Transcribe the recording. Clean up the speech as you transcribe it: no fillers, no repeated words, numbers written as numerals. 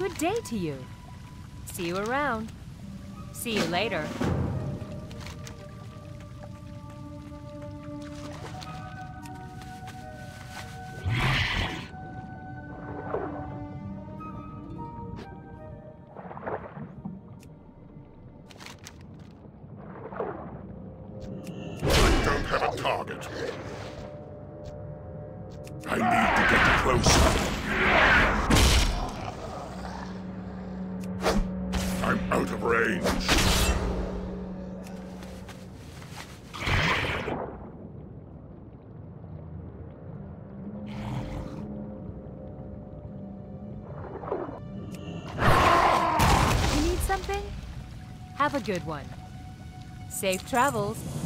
Good day to you. See you around. See you later. Have a good one. Safe travels.